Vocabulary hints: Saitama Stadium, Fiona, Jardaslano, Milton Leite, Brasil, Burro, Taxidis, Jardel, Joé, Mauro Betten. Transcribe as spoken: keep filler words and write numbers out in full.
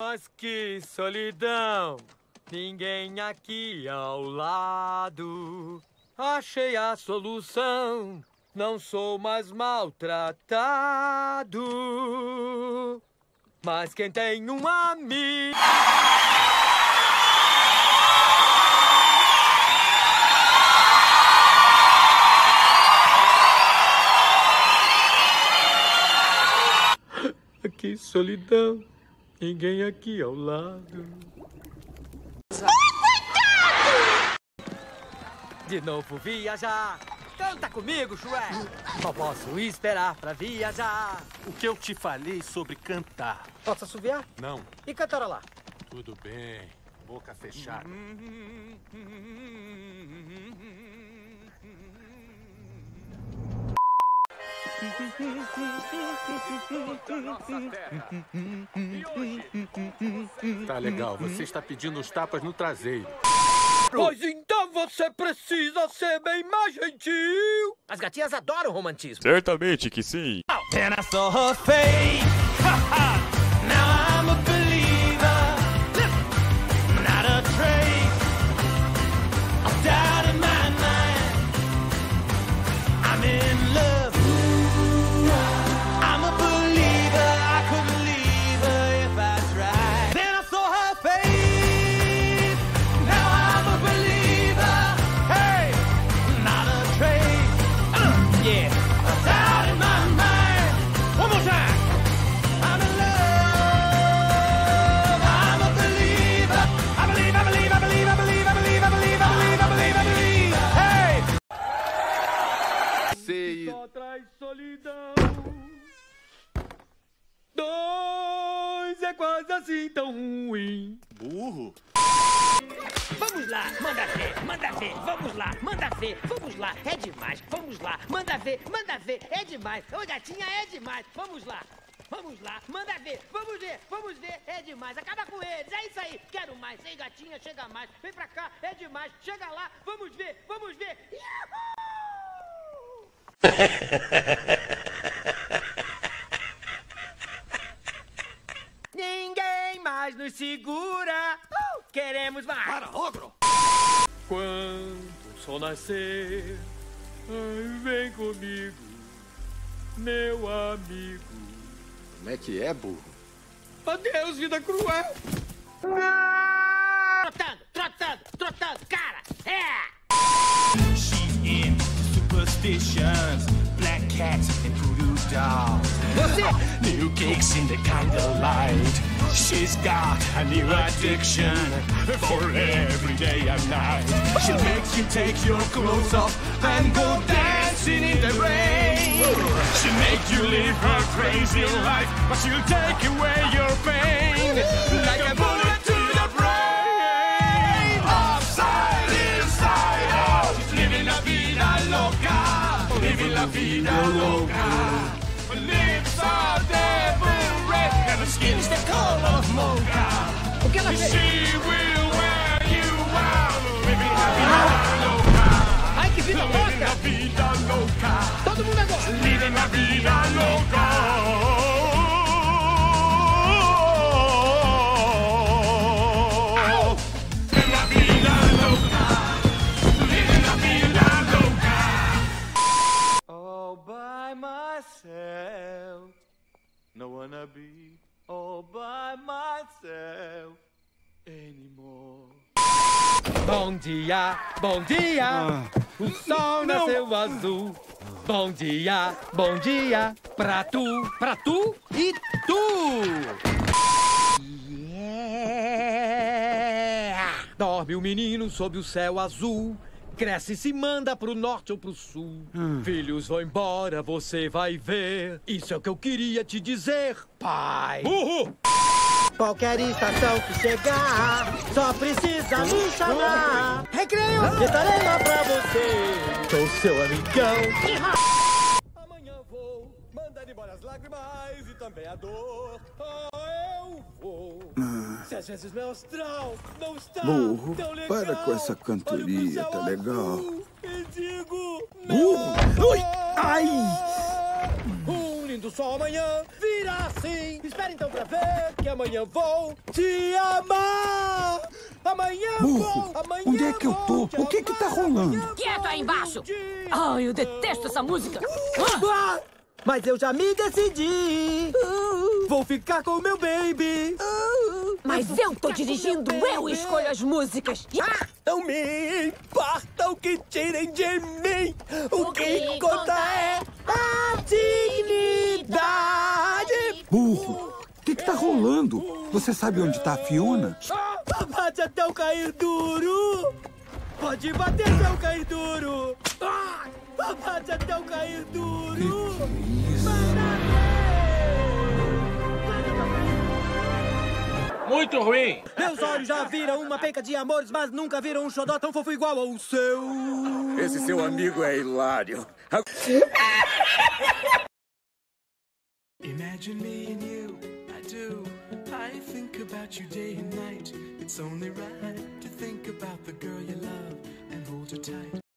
Mas que solidão, ninguém aqui ao lado. Achei a solução, não sou mais maltratado. Mas quem tem um amigo... Que solidão, ninguém aqui ao lado. De novo viajar, canta comigo, Joé. Só posso esperar pra viajar. O que eu te falei sobre cantar? Posso assoviar? Não. E cantora lá? Tudo bem, boca fechada. Tá legal, você está pedindo os tapas no traseiro. Pois então você precisa ser bem mais gentil. As gatinhas adoram romantismo. Certamente que sim. And I saw her face. Now I'm a believer. Not a trace. I'm down in my mind. I'm in love. Só traz solidão. Dois é quase assim tão ruim. Burro. Vamos lá, manda ver, manda ver. Vamos lá, manda ver. Vamos lá, é demais. Vamos lá, manda ver, manda ver. É demais. Ô gatinha, é demais. Vamos lá, vamos lá, manda ver. Vamos ver, vamos ver. É demais. Acaba com eles, é isso aí. Quero mais. Ei gatinha, chega mais. Vem pra cá, é demais. Chega lá, vamos ver, vamos ver. Yahoo! Ninguém mais nos segura. Uh, queremos mais. Para, ogro! Quando o sol nascer, vem comigo, meu amigo. Como é que é, burro? Adeus, vida cruel! Trotando, trotando, trotando, cara! É! She in superstitions, black cats and voodoo dolls. New cakes in the candlelight. She's got a new addiction for every day and night. She'll make you take your clothes off and go dancing in the rain. She'll make you live her crazy life, but she'll take away your pain like a bullet to the brain. Upside inside out, living la vida loca, living la vida loca. Lips are devil red and her skin's the color of mocha. O que ela fez? She will wear you out. Living a vida louca. Ai, que vida louca! Living a vida louca. Todo mundo agora! Living a vida louca. Living a vida louca. Living a vida louca. All by myself. No wanna be all by myself anymore. Bom dia, bom dia, ah. O sol não nasceu azul. Bom dia, bom dia, pra tu, pra tu e tu. Yeah. Dorme o menino sob o céu azul. Cresce e se manda pro norte ou pro sul. Hum. Filhos vão embora, você vai ver. Isso é o que eu queria te dizer, pai. Burro! Qualquer estação que chegar, só precisa me chamar. Recreio, estarei lá pra você. Sou seu amigão. Amanhã vou mandar embora as lágrimas e também a dor. Oh, eu vou. Se às vezes meu astral não está burro, tão legal, para com essa cantoria, tá legal? E digo, burro! Ai! Um lindo sol amanhã, vi irá sim. Espera então para ver que amanhã vou te amar. Amanhã vou, amanhã onde é que eu tô? O que que tá rolando? Quieto aí embaixo. Ai, eu detesto essa música. Ah! Mas eu já me decidi. Vou ficar com o meu baby. Mas eu tô dirigindo, eu escolho as músicas. Ah! Não me importa o que tirem de mim. O, o que, que conta é a dignidade. Burro, o que que tá rolando? Você sabe onde tá a Fiona? Ah, bate até eu cair duro. Pode bater até eu cair duro. Ah, bate até eu cair duro. Que que é isso? Muito ruim! Meus olhos já viram uma penca de amores, mas nunca viram um xodó tão fofo igual ao seu. Esse seu amigo é hilário. Imagine me and you, I do. I think about you day and night. It's only right to think about the girl you love and hold her tight.